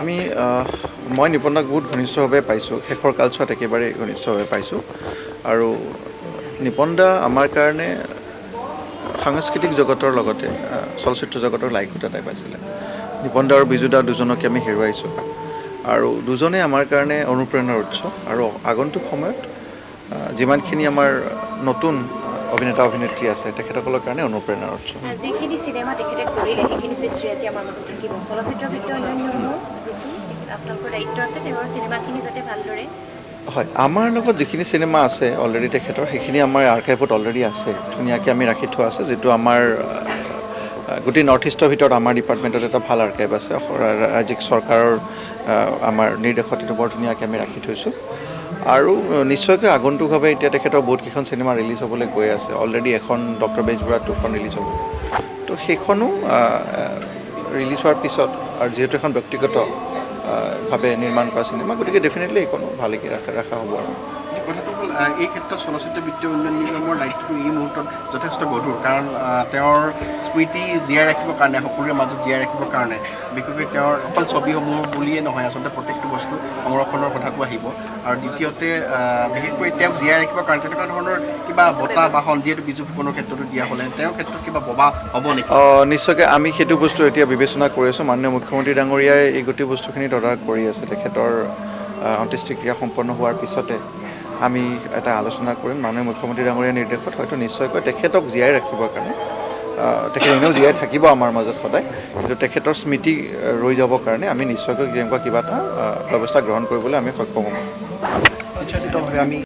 আমি মই নিপনক বহুত ঘনিষ্ঠভাৱে পাইছো খেখৰ কালছত একেবাৰে ঘনিষ্ঠভাৱে পাইছো আৰু নিপনদা আমাৰ কাৰণে সাংস্কৃতিক জগতৰ লগতে চলচ্চিত্ৰ জগতৰ লাইকটা টাইপ আছিল নিপনদা আৰু বিজুদা দুজনক আমি হেৰুৱাইছো আৰু দুজনে আমাৰ কাৰণে অনুপ্ৰেৰণাৰ উৎস আৰু আগন্তুক সময়ত জিমানখিনি আমাৰ নতুন অভিনেতা অভিনেত্ৰী আছে তেখেতসকলৰ কাৰণে অনুপ্ৰেৰণাৰ উৎস আজিখিনি সিনেমা তেখেতে কৰিলে এখিনি সৃষ্টি আছে আমাৰ মাজত কি চলচ্চিত্ৰ ভিত্তিক অন্যন্য কিছু আপোনালোকৰ দায়িত্ব আছে তেখেতৰ সিনেমাখিনি যাতে ভালদৰে হয় আমাৰ লগত যেখিনি সিনেমা আছে অলৰেডি তেখেতৰ সেখিনি আমাৰ আৰ্কাইভত অলৰেডি আছে ধুনিয়াকে আমি ৰাখি থোৱা আছে যেটো আমাৰ গুটি নৰ্থ ইষ্টৰ ভিতৰত আমাৰ ডিপাৰ্টমেন্টত এটা ভাল আৰ্কাইভ আছে ৰাজ্যিক চৰকাৰৰ আমাৰ নিৰ্দেশত এটা বৰ ধুনিয়াকে আমি ৰাখি থৈছো আৰু নিশ্চয়কৈ আগন্তুকভাৱে এতিয়া তেখেতৰ বহুতকিখন সিনেমা ৰিলিজ হ'বলৈ গৈ আছে অলৰেডি এখন ডক্টৰ বেজবৰা টুখন ৰিলিজ হ'ব তো সেইখনো ৰিলিজ হোৱাৰ পিছত আৰু যেটো এখন ব্যক্তিগত ভাবে নিৰ্মাণ কৰা সিনেমা গতিকে ডেফিনেটলি এখনো ভালকৈ ৰাখা হ'ব আৰু এই ক্ষেত্ৰত চলচ্চিত্ৰ বিত্তীয় উন্নয়ন নিগমৰ দায়িত্ব এই মুহূৰ্তত যথেষ্ট গধুৰ কাৰণ তেওঁৰ স্মৃতি জীয়াই ৰাখিবৰ কাৰণে সকলোৰে মাজত জীয়াই ৰাখিবৰ কাৰণে বিশেষকৈ তেওঁৰ অকল ছবিসমূহ বুলিয়ে নহয় আচলতে প্ৰত্যেকটো বস্তু সংৰক্ষণৰ কথাটো আহিব আৰু দ্বিতীয়তে বিশেষকৈ তেওঁক জীয়াই ৰাখিবৰ কাৰণে তেনেকুৱা ধৰণৰ কিবা বঁটা বা যিহেতু বিজু ফুকনৰ ক্ষেত্ৰতো দিয়া হ'লে তেওঁৰ ক্ষেত্ৰত কিবা ববা হ'ব নেকি নিশ্চয়কৈ আমি সেইটো বস্তু এতিয়া বিবেচনা কৰি আছোঁ মাননীয় মুখ্যমন্ত্ৰী ডাঙৰীয়াই এই গোটেই বস্তুখিনি তদাৰক কৰি আছে তেখেতৰ অন্ত্যেষ্টি ক্ৰিয়া সম্পন্ন হোৱাৰ পিছতে আমি এটা আলোচনা কৰিম মাননীয় মুখ্যমন্ত্ৰী ডাঙৰীয়াৰ নিৰ্দেশত হয়তো নিশ্চয়কৈ তেখেতক জীয়াই ৰাখিবৰ কাৰণে তেখেতক জীয়াই থাকিব আমাৰ মাজত সদায় কিন্তু তেখেতৰ স্মৃতি ৰৈ যাবৰ কাৰণে আমি নিশ্চয়কৈ কিবা এটা ব্যৱস্থা গ্ৰহণ কৰিবলৈ আমি সক্ষম হ'ম।